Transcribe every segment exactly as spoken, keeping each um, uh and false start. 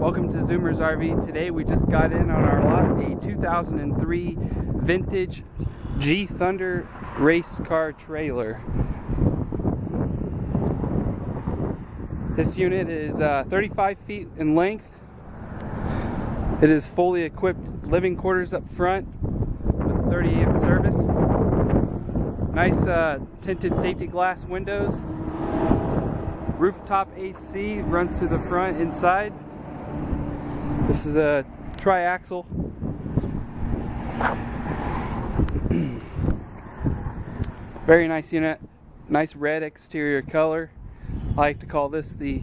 Welcome to Zoomers R V. Today we just got in on our lot a two thousand three vintage G-Thunder race car trailer. This unit is uh, thirty-five feet in length. It is fully equipped living quarters up front with thirty amp service. Nice uh, tinted safety glass windows. Rooftop A C runs through the front inside. This is a tri-axle. Very nice unit. Nice red exterior color. I like to call this the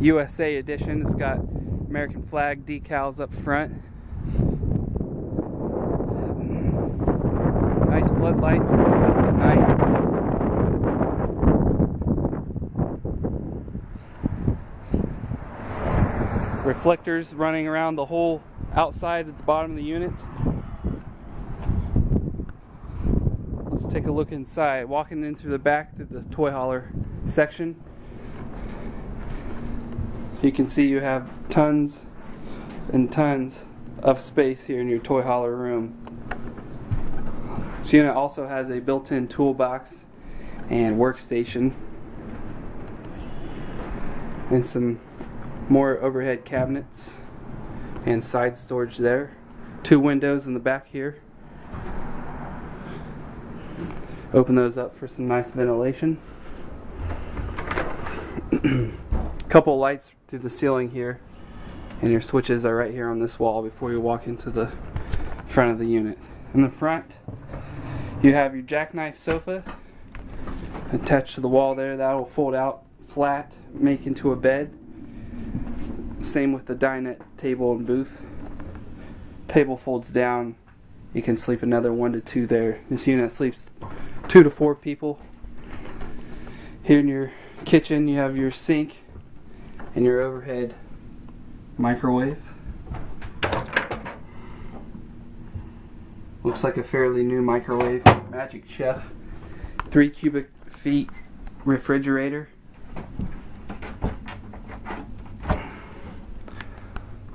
U S A edition. It's got American flag decals up front. Nice floodlights for the night. Reflectors running around the whole outside at the bottom of the unit. Let's take a look inside. Walking in through the back through the toy hauler section. You can see you have tons and tons of space here in your toy hauler room. This unit also has a built-in toolbox and workstation and some more overhead cabinets and side storage there. Two windows in the back here. Open those up for some nice ventilation. Couple lights through the ceiling here, and your switches are right here on this wall before you walk into the front of the unit. In the front you have your jackknife sofa attached to the wall there. That will fold out flat, make into a bed. Same with the dinette table and booth. Table folds down. You can sleep another one to two there. This unit sleeps two to four people. Here in your kitchen you have your sink and your overhead microwave. Looks like a fairly new microwave. Magic Chef. Three cubic feet refrigerator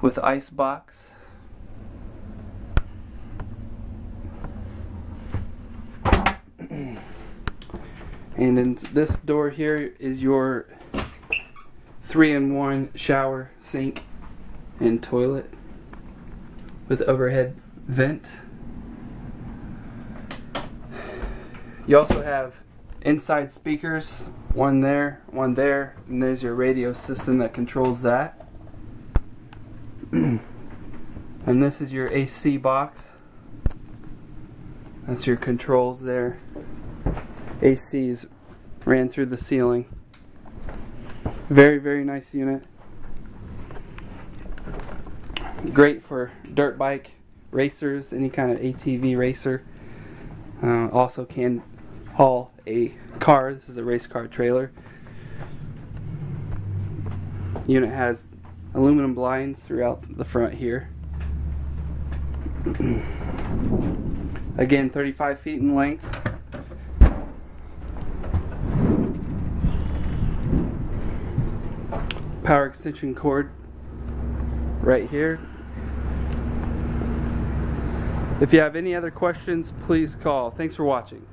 with ice box. And in this door here is your three in one shower, sink, and toilet with overhead vent. You also have inside speakers, one there, one there, and there's your radio system that controls that. And this is your A C box. That's your controls there. A C is ran through the ceiling. Very, very nice unit. Great for dirt bike racers, any kind of A T V racer. Uh, also can haul a car. This is a race car trailer. Unit has aluminum blinds throughout the front here. Again, thirty-five feet in length. Power extension cord right here. If you have any other questions, please call. Thanks for watching.